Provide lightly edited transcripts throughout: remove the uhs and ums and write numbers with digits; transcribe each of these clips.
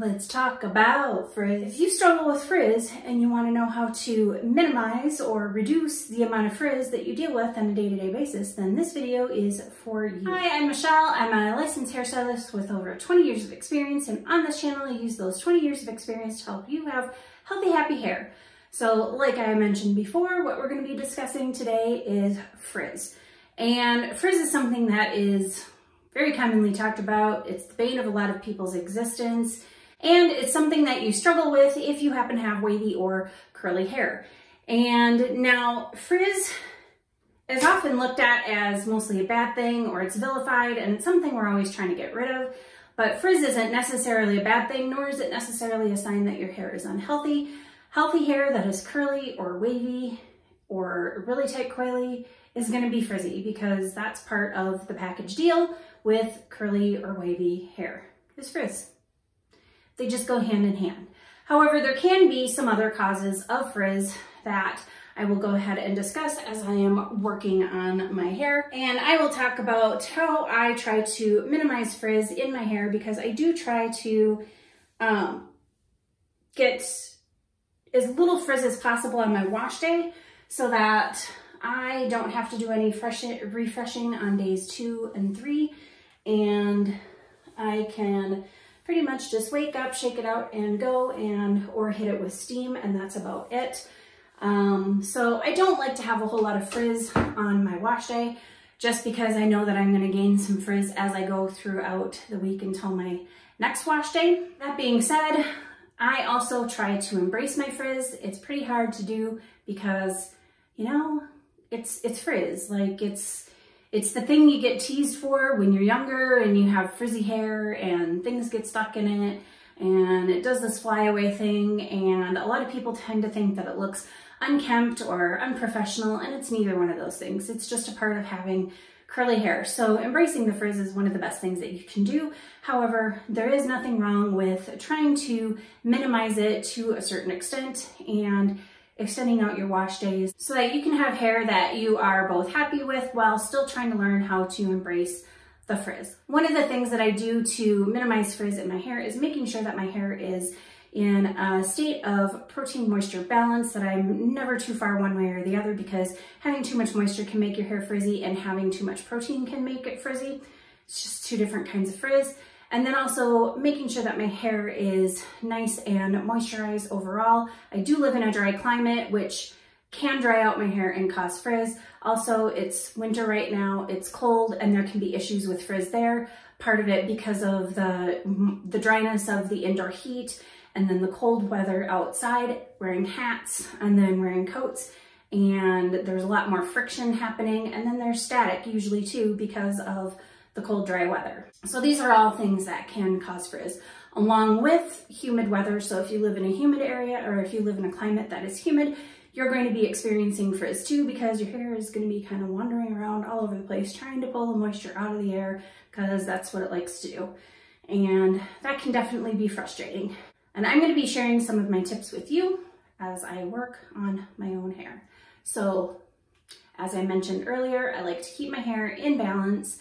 Let's talk about frizz. If you struggle with frizz and you want to know how to minimize or reduce the amount of frizz that you deal with on a day-to-day basis, then this video is for you. Hi, I'm Michelle. I'm a licensed hairstylist with over 20 years of experience, and on this channel I use those 20 years of experience to help you have healthy, happy hair. So like I mentioned before, what we're going to be discussing today is frizz. And frizz is something that is very commonly talked about. It's the bane of a lot of people's existence. And it's something that you struggle with if you happen to have wavy or curly hair. And now frizz is often looked at as mostly a bad thing, or it's vilified, and it's something we're always trying to get rid of. But frizz isn't necessarily a bad thing, nor is it necessarily a sign that your hair is unhealthy. Healthy hair that is curly or wavy or really tight coily is going to be frizzy, because that's part of the package deal with curly or wavy hair is frizz. They just go hand in hand. However, there can be some other causes of frizz that I will go ahead and discuss as I am working on my hair. And I will talk about how I try to minimize frizz in my hair, because I do try to get as little frizz as possible on my wash day, so that I don't have to do any refreshing on days 2 and 3, and I can pretty much just wake up, shake it out and go, and or hit it with steam, and that's about it. So I don't like to have a whole lot of frizz on my wash day, just because I know that I'm going to gain some frizz as I go throughout the week until my next wash day. That being said, I also try to embrace my frizz. It's pretty hard to do, because you know, it's frizz. Like it's the thing you get teased for when you're younger and you have frizzy hair and things get stuck in it, and it does this flyaway thing, and a lot of people tend to think that it looks unkempt or unprofessional, and it's neither one of those things. It's just a part of having curly hair. So embracing the frizz is one of the best things that you can do. However, there is nothing wrong with trying to minimize it to a certain extent and extending out your wash days so that you can have hair that you are both happy with while still trying to learn how to embrace the frizz. One of the things that I do to minimize frizz in my hair is making sure that my hair is in a state of protein moisture balance, that I'm never too far one way or the other, because having too much moisture can make your hair frizzy, and having too much protein can make it frizzy. It's just two different kinds of frizz. And then also making sure that my hair is nice and moisturized overall. I do live in a dry climate, which can dry out my hair and cause frizz. Also, it's winter right now, it's cold, and there can be issues with frizz there. Part of it because of the dryness of the indoor heat, and then the cold weather outside, wearing hats and then wearing coats. And there's a lot more friction happening. And then there's static usually too, because of the cold, dry weather. So these are all things that can cause frizz, along with humid weather. So if you live in a humid area, or if you live in a climate that is humid, you're going to be experiencing frizz too, because your hair is going to be kind of wandering around all over the place, trying to pull the moisture out of the air, because that's what it likes to do. And that can definitely be frustrating. And I'm going to be sharing some of my tips with you as I work on my own hair. So as I mentioned earlier, I like to keep my hair in balance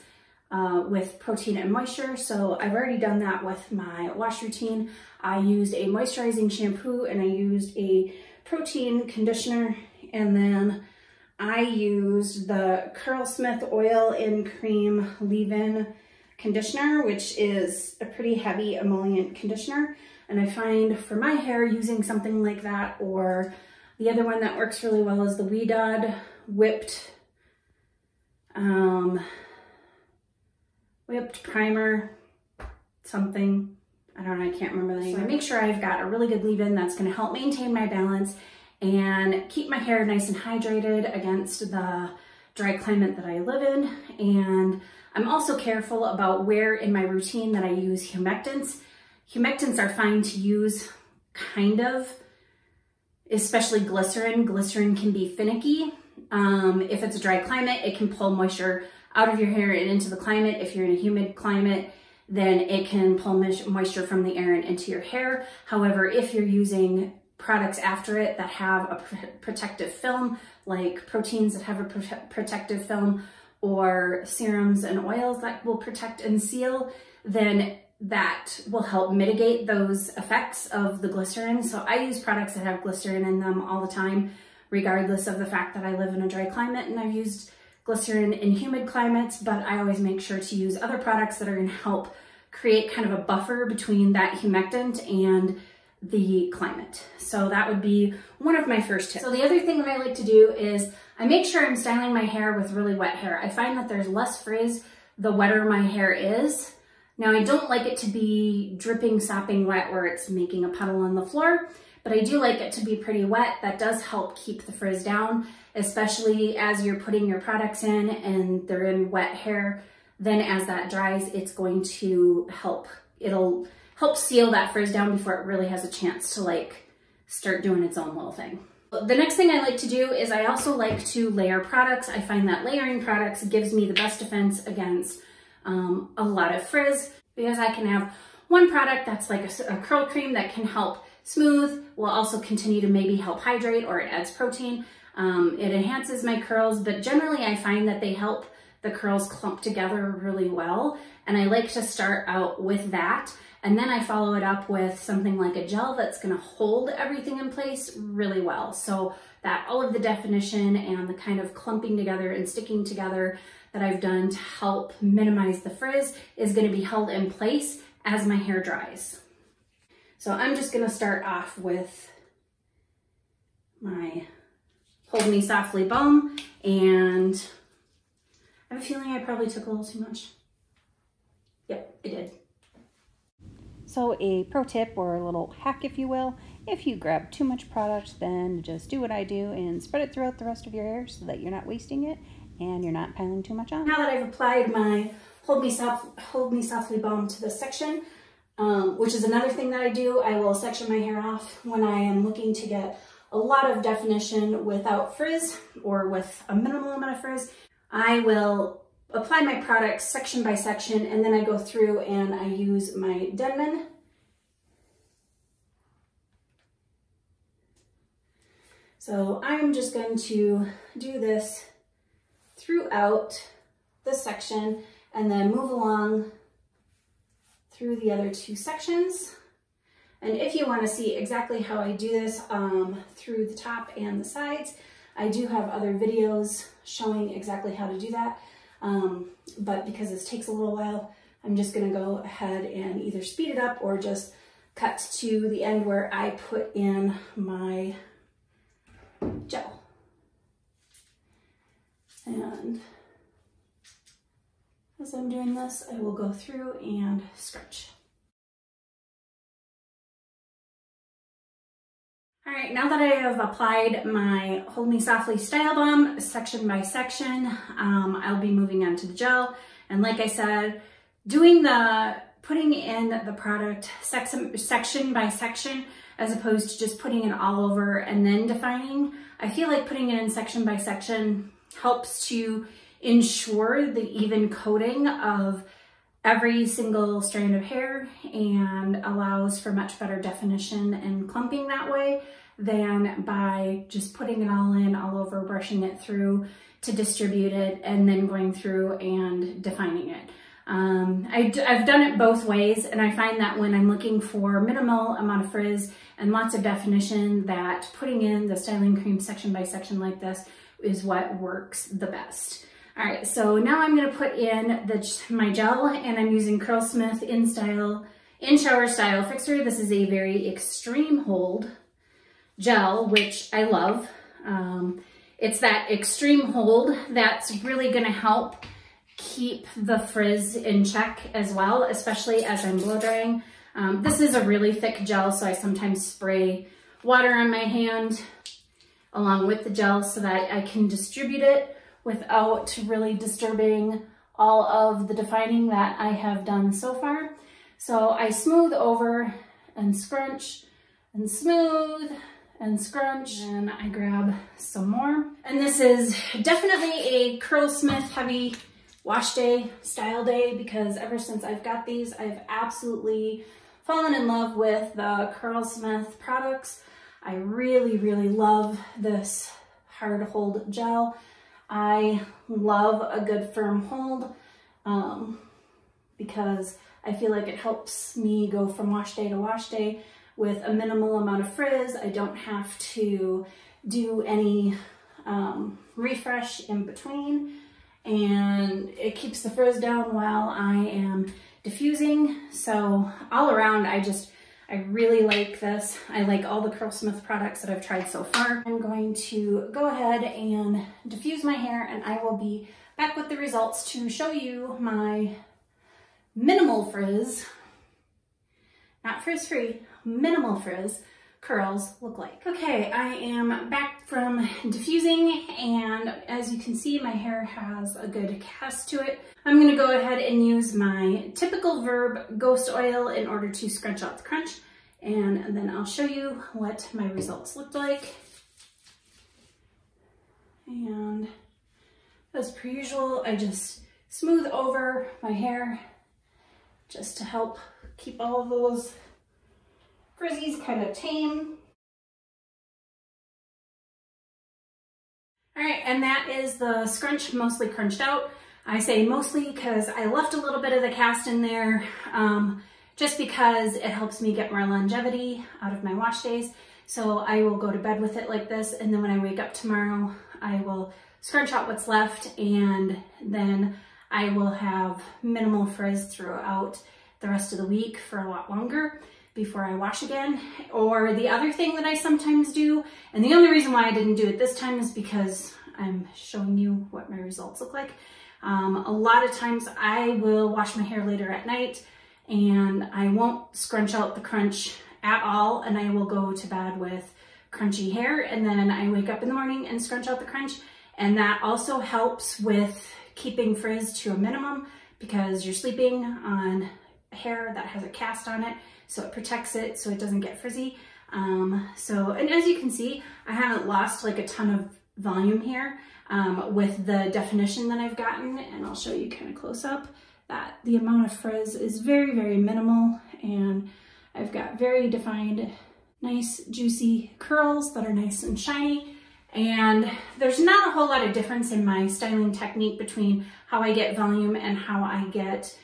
with protein and moisture. So I've already done that with my wash routine. I used a moisturizing shampoo, and I used a protein conditioner, and then I used the Curlsmith oil and cream leave-in conditioner, which is a pretty heavy emollient conditioner. And I find for my hair, using something like that, or the other one that works really well is the Ouidad whipped whipped primer, something, I don't know, I can't remember the name. So I make sure I've got a really good leave-in that's gonna help maintain my balance and keep my hair nice and hydrated against the dry climate that I live in. And I'm also careful about where in my routine that I use humectants. Humectants are fine to use, kind of, especially glycerin. Glycerin can be finicky. If it's a dry climate, it can pull moisture out of your hair and into the climate. If you're in a humid climate, then it can pull moisture from the air and into your hair. However, if you're using products after it that have a protective film, like proteins that have a protective film, or serums and oils that will protect and seal, then that will help mitigate those effects of the glycerin. So I use products that have glycerin in them all the time, regardless of the fact that I live in a dry climate, and I've used glycerin in humid climates, but I always make sure to use other products that are gonna help create kind of a buffer between that humectant and the climate. So that would be one of my first tips. So the other thing that I like to do is I make sure I'm styling my hair with really wet hair. I find that there's less frizz the wetter my hair is. Now, I don't like it to be dripping, sopping wet where it's making a puddle on the floor, but I do like it to be pretty wet. That does help keep the frizz down, especially as you're putting your products in and they're in wet hair. Then as that dries, it's going to help. It'll help seal that frizz down before it really has a chance to like start doing its own little thing. The next thing I like to do is I also like to layer products. I find that layering products gives me the best defense against a lot of frizz, because I can have one product that's like a curl cream that can help smooth, will also continue to maybe help hydrate, or it adds protein. It enhances my curls, but generally I find that they help the curls clump together really well. And I like to start out with that. And then I follow it up with something like a gel that's gonna hold everything in place really well. So that all of the definition and the kind of clumping together and sticking together that I've done to help minimize the frizz is gonna be held in place as my hair dries. So I'm just gonna start off with my Hold Me Softly Balm, and I have a feeling I probably took a little too much. Yep, I did. So a pro tip, or a little hack if you will, if you grab too much product, then just do what I do and spread it throughout the rest of your hair so that you're not wasting it and you're not piling too much on. Now that I've applied my Hold Me Softly Balm to this section, which is another thing that I do, I will section my hair off when I am looking to get a lot of definition without frizz, or with a minimal amount of frizz. I will apply my products section by section, and then I go through and I use my Denman . So I'm just going to do this throughout this section and then move along through the other two sections. And if you want to see exactly how I do this through the top and the sides, I do have other videos showing exactly how to do that. But because this takes a little while, I'm just going to go ahead and either speed it up or just cut to the end where I put in my gel. And as I'm doing this, I will go through and stretch. All right, now that I have applied my Hold Me Softly Style Balm section by section, I'll be moving on to the gel. And like I said, putting in the product section by section, as opposed to just putting it all over and then defining. I feel like putting it in section by section helps to ensure the even coating of every single strand of hair and allows for much better definition and clumping that way than by just putting it all in all over, brushing it through to distribute it, and then going through and defining it. I've done it both ways, and I find that when I'm looking for minimal amount of frizz and lots of definition, that putting in the styling cream section by section like this is what works the best. All right, so now I'm gonna put in my gel, and I'm using Curlsmith In Shower Style Fixer. This is a very extreme hold gel, which I love. It's that extreme hold that's really gonna help keep the frizz in check as well, especially as I'm blow drying. This is a really thick gel, so I sometimes spray water on my hand along with the gel so that I can distribute it without really disturbing all of the defining that I have done so far. So I smooth over and scrunch and smooth and scrunch, and I grab some more. And this is definitely a Curlsmith heavy wash day, style day, because ever since I've got these, I've absolutely fallen in love with the Curlsmith products. I really, really love this hard hold gel. I love a good firm hold because I feel like it helps me go from wash day to wash day with a minimal amount of frizz. I don't have to do any refresh in between, and it keeps the frizz down while I am diffusing. So all around, I really like this. I like all the Curlsmith products that I've tried so far. I'm going to go ahead and diffuse my hair, and I will be back with the results to show you my minimal frizz, not frizz-free, minimal frizz curls look like. Okay, I am back from diffusing, and as you can see, my hair has a good cast to it. I'm going to go ahead and use my typical Verb Ghost Oil in order to scrunch out the crunch, and then I'll show you what my results looked like. And as per usual, I just smooth over my hair just to help keep all of those frizzies kind of tame. All right, and that is the scrunch mostly crunched out. I say mostly because I left a little bit of the cast in there just because it helps me get more longevity out of my wash days. So I will go to bed with it like this, and then when I wake up tomorrow, I will scrunch out what's left, and then I will have minimal frizz throughout the rest of the week for a lot longer before I wash again. Or the other thing that I sometimes do, and the only reason why I didn't do it this time is because I'm showing you what my results look like. A lot of times I will wash my hair later at night, and I won't scrunch out the crunch at all, and I will go to bed with crunchy hair, and then I wake up in the morning and scrunch out the crunch, and that also helps with keeping frizz to a minimum because you're sleeping on hair that has a cast on it, so it protects it so it doesn't get frizzy. And as you can see, I haven't lost like a ton of volume here with the definition that I've gotten, and I'll show you kind of close up that the amount of frizz is very, very minimal, and I've got very defined, nice, juicy curls that are nice and shiny. And there's not a whole lot of difference in my styling technique between how I get volume and how I get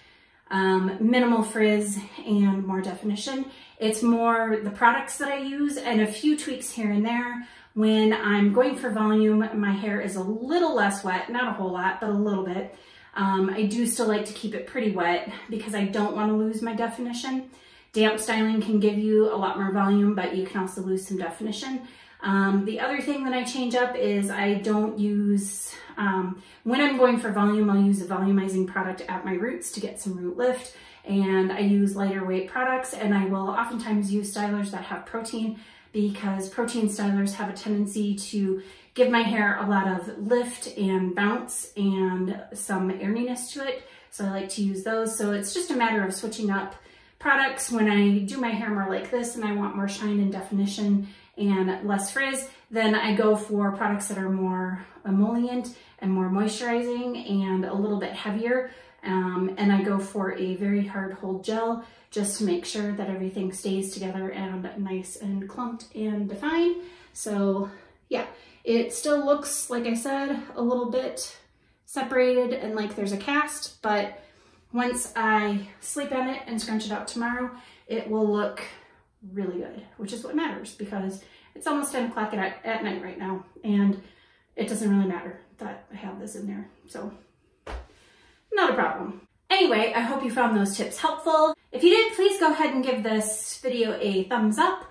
minimal frizz and more definition. It's more the products that I use and a few tweaks here and there. When I'm going for volume, my hair is a little less wet, not a whole lot, but a little bit. I do still like to keep it pretty wet because I don't want to lose my definition. Damp styling can give you a lot more volume, but you can also lose some definition. The other thing that I change up is I don't use, when I'm going for volume, I'll use a volumizing product at my roots to get some root lift, and I use lighter weight products, and I will oftentimes use stylers that have protein because protein stylers have a tendency to give my hair a lot of lift and bounce and some airiness to it, so I like to use those. So it's just a matter of switching up products when I do my hair more like this and I want more shine and definition and less frizz, then I go for products that are more emollient and more moisturizing and a little bit heavier. And I go for a very hard hold gel just to make sure that everything stays together and nice and clumped and defined. So yeah, it still looks, like I said, a little bit separated and like there's a cast, but once I sleep on it and scrunch it out tomorrow, it will look really good, which is what matters because it's almost 10 o'clock at night right now, and it doesn't really matter that I have this in there, so not a problem. Anyway, I hope you found those tips helpful. If you did, please go ahead and give this video a thumbs up.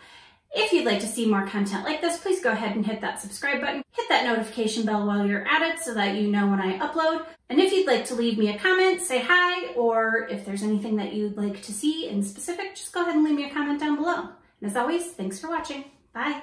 If you'd like to see more content like this, please go ahead and hit that subscribe button. Hit that notification bell while you're at it so that you know when I upload. And if you'd like to leave me a comment, say hi, or if there's anything that you'd like to see in specific, just go ahead and leave me a comment down below. And as always, thanks for watching. Bye.